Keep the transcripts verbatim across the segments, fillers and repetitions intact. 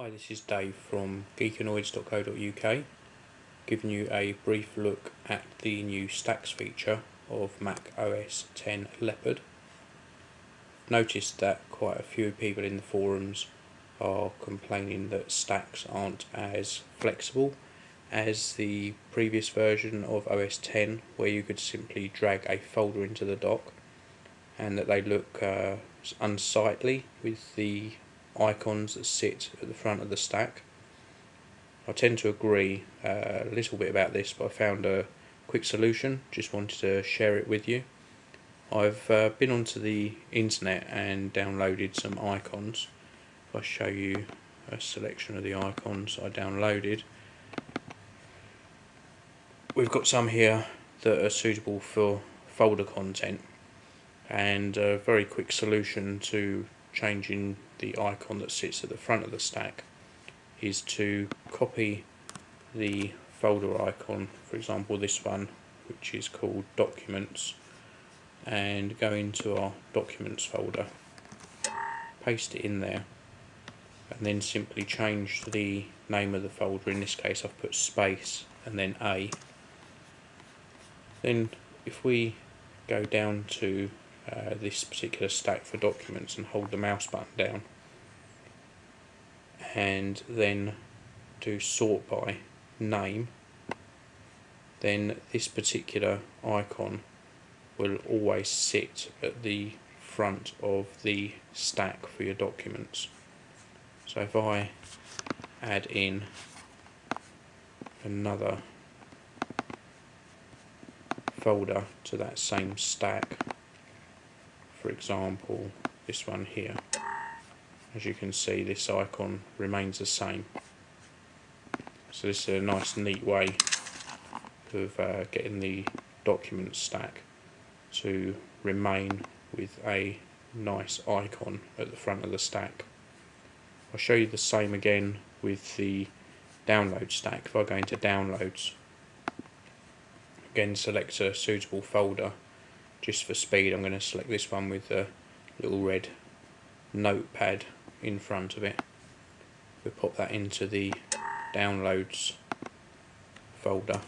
Hi, this is Dave from geekanoids dot co dot U K, giving you a brief look at the new stacks feature of Mac O S X Leopard. I've noticed that quite a few people in the forums are complaining that stacks aren't as flexible as the previous version of O S X, where you could simply drag a folder into the dock, and that they look uh, unsightly with the icons that sit at the front of the stack. I tend to agree uh, a little bit about this, but I found a quick solution, just wanted to share it with you. I've uh, been onto the internet and downloaded some icons. If I show you a selection of the icons I downloaded, we've got some here that are suitable for folder content, and a very quick solution to changing the icon that sits at the front of the stack is to copy the folder icon, for example this one, which is called Documents, and go into our Documents folder, paste it in there, and then simply change the name of the folder. In this case I've put space and then A. Then if we go down to Uh, this particular stack for Documents and hold the mouse button down and then do sort by name, then this particular icon will always sit at the front of the stack for your documents. So if I add in another folder to that same stack, for example this one here, as you can see this icon remains the same. So this is a nice neat way of uh, getting the document stack to remain with a nice icon at the front of the stack. I'll show you the same again with the download stack. If I go into Downloads, again select a suitable folder. Just for speed I'm going to select this one with a little red notepad in front of it. We'll pop that into the Downloads folder,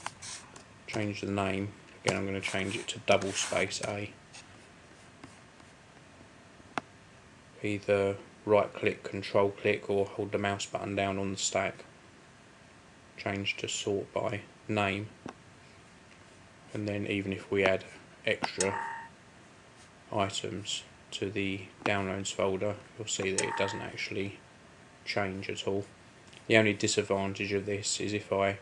change the name, again I'm going to change it to double space A. Either right click, control click, or hold the mouse button down on the stack, change to sort by name, and then even if we add extra items to the Downloads folder, you'll see that it doesn't actually change at all. The only disadvantage of this is if I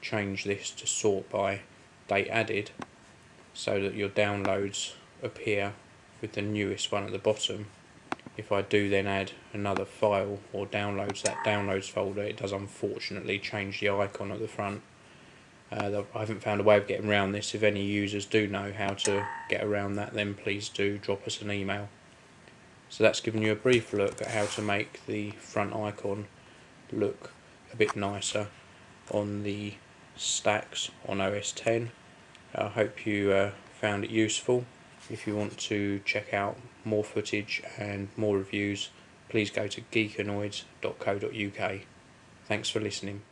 change this to sort by date added, so that your downloads appear with the newest one at the bottom, if I do then add another file or downloads that Downloads folder, it does unfortunately change the icon at the front. Uh, I haven't found a way of getting around this. If any users do know how to get around that, then please do drop us an email. So that's given you a brief look at how to make the front icon look a bit nicer on the stacks on O S X. I hope you uh, found it useful. If you want to check out more footage and more reviews, please go to geekanoids dot co dot U K. Thanks for listening.